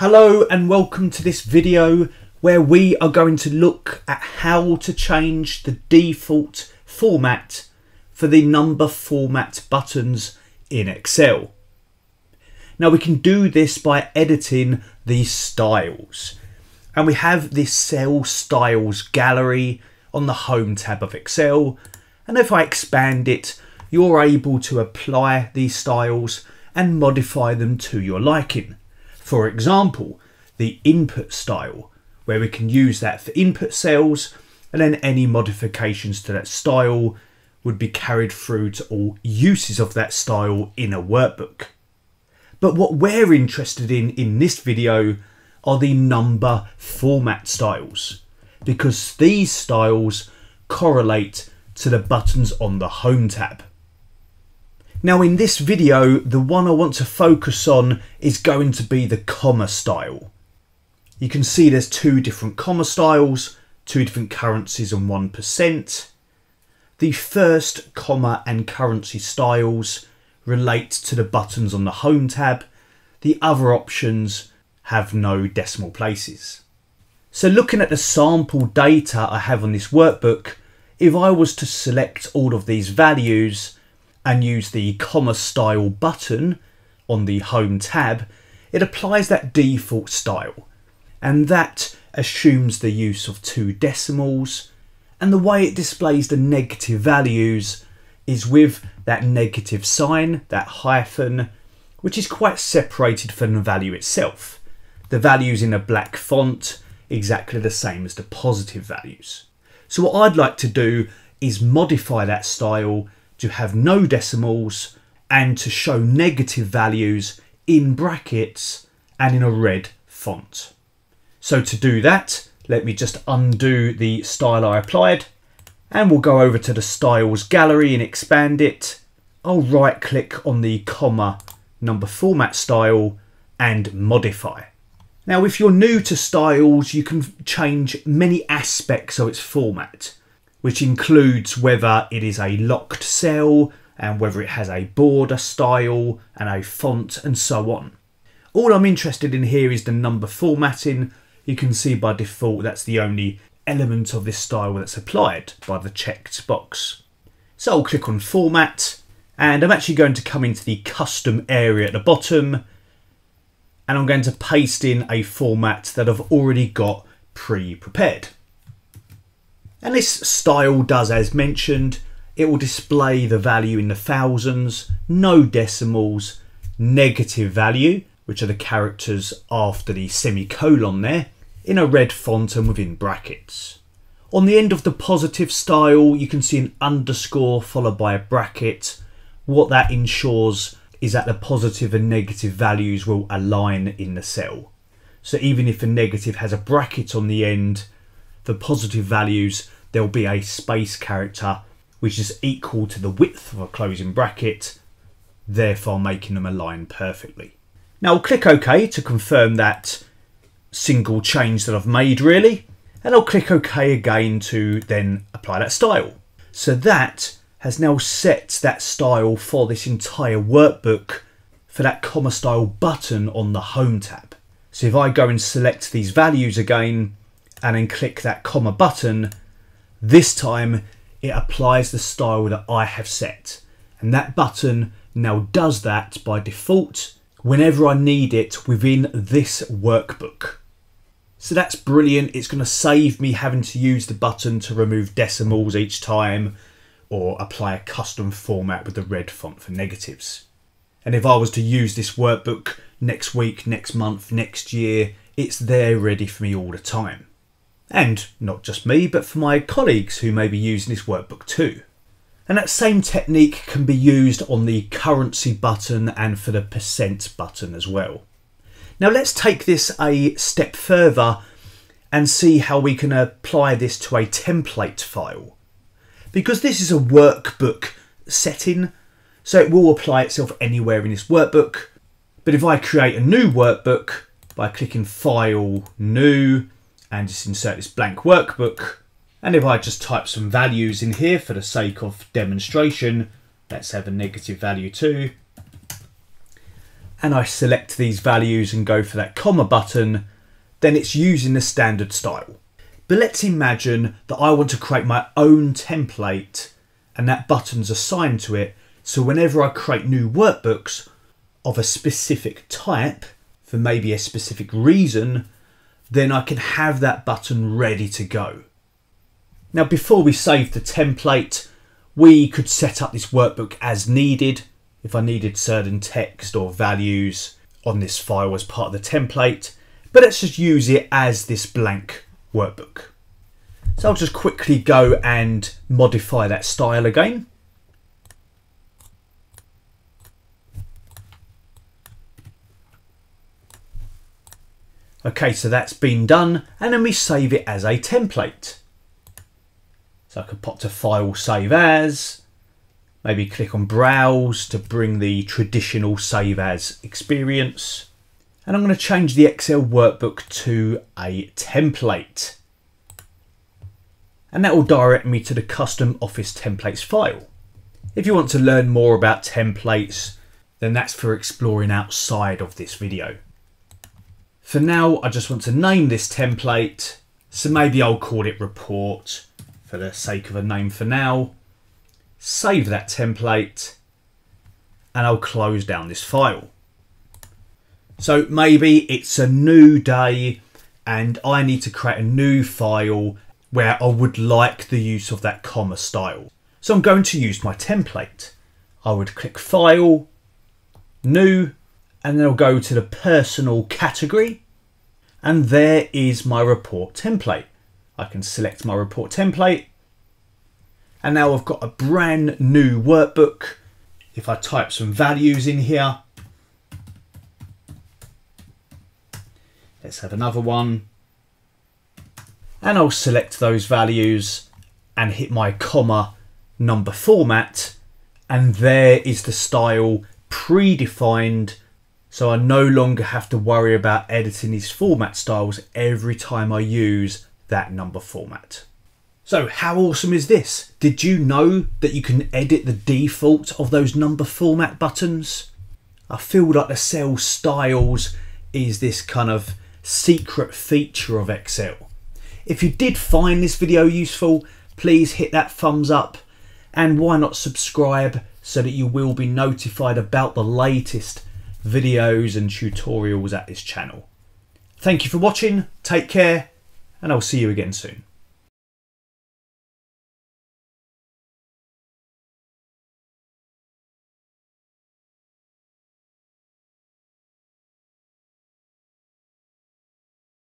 Hello and welcome to this video where we are going to look at how to change the default format for the number format buttons in Excel. Now we can do this by editing these styles, and we have this cell styles gallery on the home tab of Excel, and if I expand it you're able to apply these styles and modify them to your liking. For example, the input style, where we can use that for input cells, and then any modifications to that style would be carried through to all uses of that style in a workbook. But what we're interested in this video are the number format styles, because these styles correlate to the buttons on the Home tab. Now in this video, the one I want to focus on is going to be the comma style. You can see there's two different comma styles, two different currencies and 1%. The first comma and currency styles relate to the buttons on the Home tab. The other options have no decimal places. So looking at the sample data I have on this workbook, if I was to select all of these values and use the comma style button on the Home tab, it applies that default style, and that assumes the use of two decimals, and the way it displays the negative values is with that negative sign, that hyphen, which is quite separated from the value itself. The values in a black font exactly the same as the positive values. So what I'd like to do is modify that style to have no decimals and to show negative values in brackets and in a red font. So to do that, let me just undo the style I applied, and we'll go over to the styles gallery and expand it. I'll right click on the comma number format style and modify. Now if you're new to styles, you can change many aspects of its format, which includes whether it is a locked cell and whether it has a border style and a font and so on. All I'm interested in here is the number formatting. You can see by default that's the only element of this style that's applied by the checked box. So I'll click on Format, and I'm actually going to come into the custom area at the bottom, and I'm going to paste in a format that I've already got pre-prepared. And this style does as mentioned, it will display the value in the thousands, no decimals, negative value, which are the characters after the semicolon there, in a red font and within brackets. On the end of the positive style, you can see an underscore followed by a bracket. What that ensures is that the positive and negative values will align in the cell. So even if a negative has a bracket on the end, the positive values, there'll be a space character which is equal to the width of a closing bracket, therefore making them align perfectly. Now I'll click OK to confirm that single change that I've made really, and I'll click OK again to then apply that style. So that has now set that style for this entire workbook for that comma style button on the Home tab. So if I go and select these values again, and then click that comma button, this time it applies the style that I have set, and that button now does that by default whenever I need it within this workbook. So that's brilliant. It's going to save me having to use the button to remove decimals each time or apply a custom format with the red font for negatives. And if I was to use this workbook next week, next month, next year, it's there ready for me all the time. And not just me, but for my colleagues who may be using this workbook too. And that same technique can be used on the currency button and for the percent button as well. Now let's take this a step further and see how we can apply this to a template file. Because this is a workbook setting, so it will apply itself anywhere in this workbook. But if I create a new workbook by clicking File, New, and just insert this blank workbook. And if I just type some values in here for the sake of demonstration, let's have a negative value too. and I select these values and go for that comma button, then it's using the standard style. But let's imagine that I want to create my own template and that button's assigned to it. So whenever I create new workbooks of a specific type for maybe a specific reason, then I can have that button ready to go. Now, before we save the template, we could set up this workbook as needed. If I needed certain text or values on this file as part of the template, but let's just use it as this blank workbook. So I'll just quickly go and modify that style again. Okay, so that's been done, and then we save it as a template. So I could pop to File, Save As, maybe click on Browse to bring the traditional Save As experience. And I'm going to change the Excel workbook to a template. And that will direct me to the custom Office templates file. If you want to learn more about templates, then that's for exploring outside of this video. For now, I just want to name this template, so maybe I'll call it report for the sake of a name for now. Save that template and I'll close down this file. So maybe it's a new day and I need to create a new file where I would like the use of that comma style. So I'm going to use my template. I would click File, New, and then I'll go to the personal category, and there is my report template. I can select my report template, and now I've got a brand new workbook. If I type some values in here, let's have another one, and I'll select those values and hit my comma number format, and there is the style predefined. So I no longer have to worry about editing these format styles every time I use that number format. So how awesome is this? Did you know that you can edit the default of those number format buttons? I feel like the cell styles is this kind of secret feature of Excel. If you did find this video useful, please hit that thumbs up, and why not subscribe so that you will be notified about the latest videos and tutorials at this channel. Thank you for watching, take care, and I'll see you again soon.